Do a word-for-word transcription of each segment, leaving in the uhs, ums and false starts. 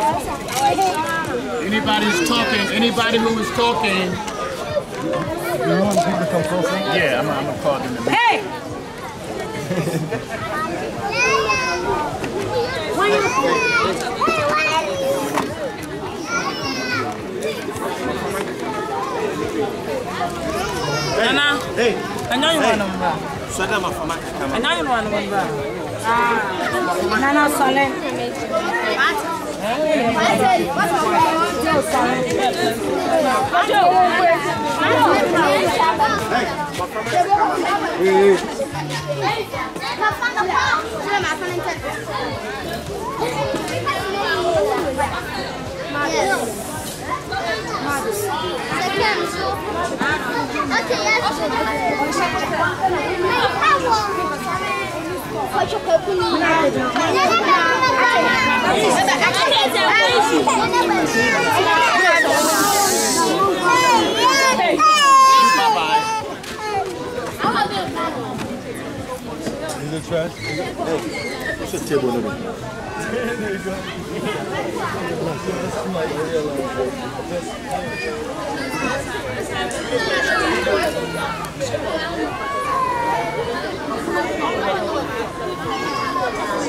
Anybody who's talking, anybody who is talking. You want people to come closer? Yeah, I'm, I'm gonna call them. Hey! Nana. Hey. I know you want them back. I know you want them back. Nana Saleh. Is it trash? It's a table. There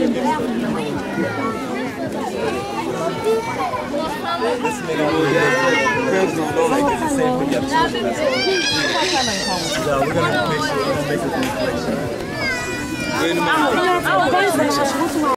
you go.